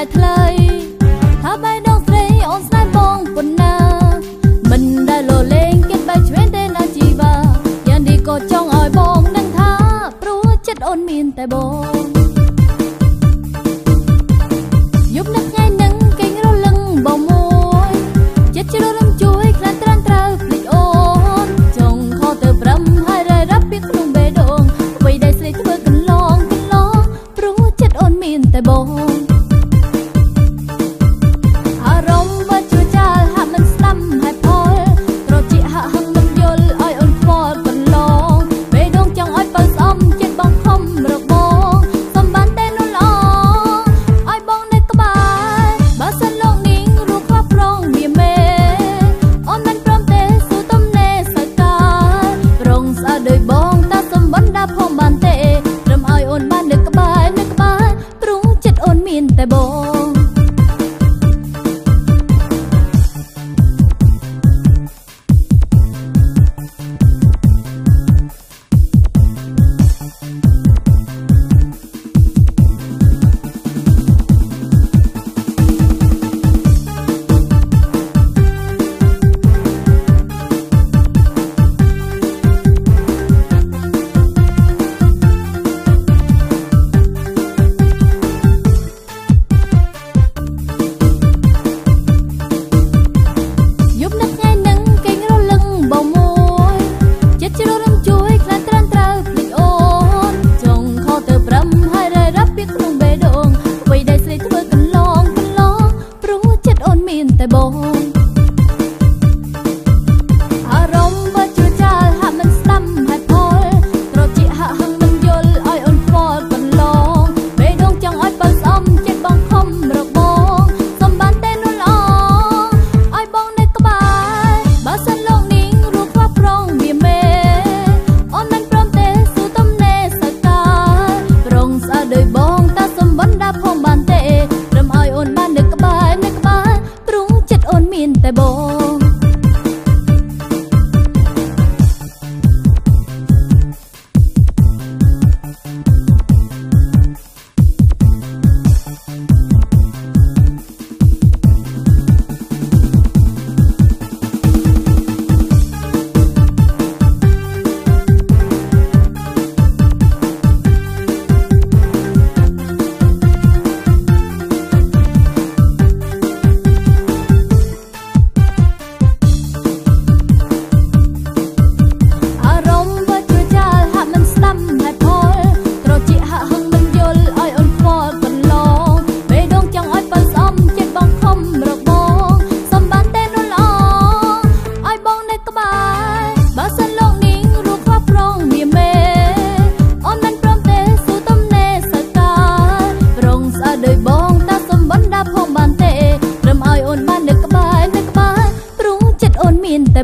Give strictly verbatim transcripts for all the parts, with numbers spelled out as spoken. đại thơi thả bay đâu dây on sai bong quần na mình đã lồ lên kết bài chuyện tên là chị và gian đi cột trong ỏi bong đang thả rú chất ôn miên tại bong giúp nắp ngay nắng cánh rô lưng bong môi chết chưa đôi lông chuối lan tràn trào lịch ôn chồng kho từ bầm hai rơi rắp biết không bê đồn quay đây xây cái bờ cần lon cần lon rú chất ôn miên tại bong.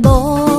Bye.